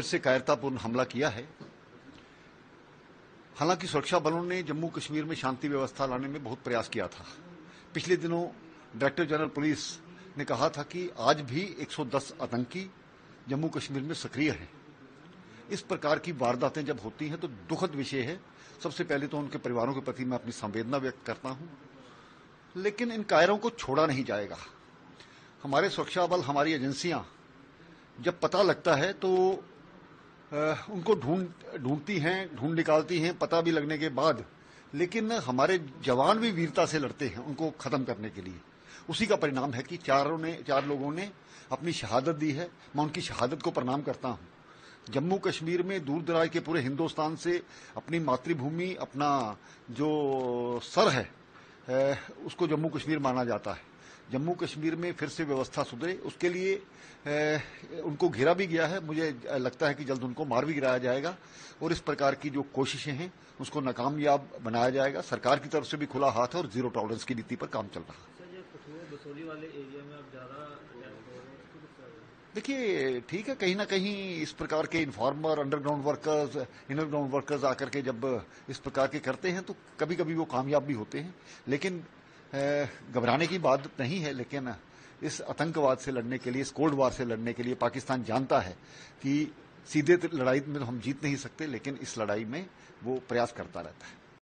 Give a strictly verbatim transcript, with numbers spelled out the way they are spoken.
फिर से कायरतापूर्ण हमला किया है। हालांकि सुरक्षा बलों ने जम्मू कश्मीर में शांति व्यवस्था लाने में बहुत प्रयास किया था। पिछले दिनों डायरेक्टर जनरल पुलिस ने कहा था कि आज भी एक सौ दस आतंकी जम्मू कश्मीर में सक्रिय हैं। इस प्रकार की वारदातें जब होती हैं तो दुखद विषय है। सबसे पहले तो उनके परिवारों के प्रति मैं अपनी संवेदना व्यक्त करता हूं, लेकिन इन कायरों को छोड़ा नहीं जाएगा। हमारे सुरक्षा बल, हमारी एजेंसियां जब पता लगता है तो आ, उनको ढूंढ ढूंढती हैं, ढूंढ निकालती हैं पता भी लगने के बाद, लेकिन हमारे जवान भी वीरता से लड़ते हैं उनको खत्म करने के लिए। उसी का परिणाम है कि चारों ने चार लोगों ने अपनी शहादत दी है। मैं उनकी शहादत को प्रणाम करता हूं। जम्मू कश्मीर में दूर दराज के पूरे हिंदुस्तान से अपनी मातृभूमि, अपना जो सर है ए, उसको जम्मू कश्मीर माना जाता है। जम्मू कश्मीर में फिर से व्यवस्था सुधरे उसके लिए ए, उनको घेरा भी गया है। मुझे लगता है कि जल्द उनको मार भी गिराया जाएगा और इस प्रकार की जो कोशिशें हैं उसको नाकामयाब बनाया जाएगा। सरकार की तरफ से भी खुला हाथ है और जीरो टॉलरेंस की नीति पर काम चल रहा है। देखिए, ठीक है, कहीं ना कहीं इस प्रकार के informer, underground workers, inner ground workers आकर के जब इस प्रकार के करते हैं तो कभी कभी वो कामयाब भी होते हैं, लेकिन घबराने की बात नहीं है। लेकिन इस आतंकवाद से लड़ने के लिए, इस कोल्ड वार से लड़ने के लिए पाकिस्तान जानता है कि सीधे लड़ाई में हम जीत नहीं सकते, लेकिन इस लड़ाई में वो प्रयास करता रहता है।